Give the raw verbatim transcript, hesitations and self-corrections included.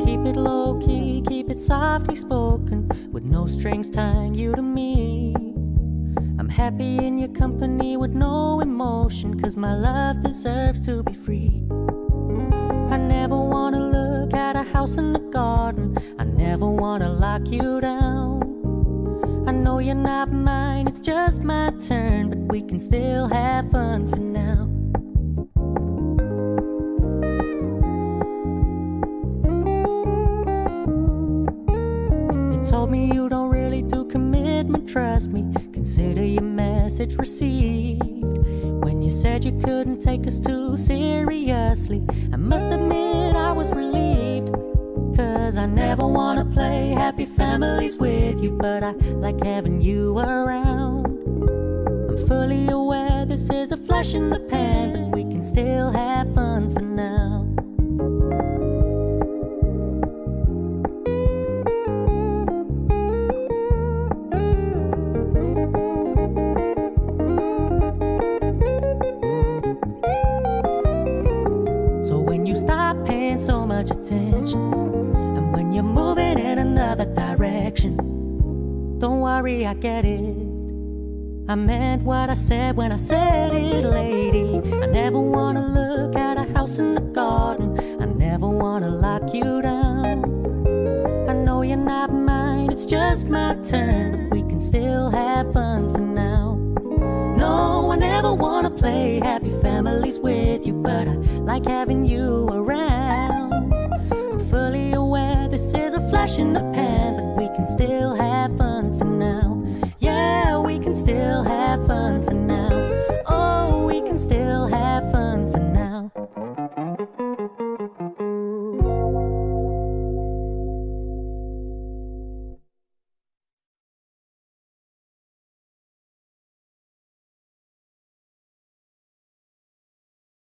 Keep it low key, keep it softly spoken, with no strings tying you to me. I'm happy in your company with no emotion, cause my love deserves to be free. I never wanna look at a house in the garden, I never wanna lock you down. I know you're not mine, it's just my turn, but we can still have fun for now. Told me you don't really do commitment, trust me, consider your message received. When you said you couldn't take us too seriously, I must admit I was relieved, cause I never wanna play happy families with you, but I like having you around. I'm fully aware this is a flash in the pan, but we can still have fun for now. Stop paying so much attention, and when you're moving in another direction, don't worry, I get it. I meant what I said when I said it, lady. I never wanna look at a house in the garden, I never wanna lock you down. I know you're not mine, it's just my turn, but we can still have fun for now. No, I never wanna play happy families with you, but I like having you around. I'm fully aware this is a flash in the pan, but we can still have fun.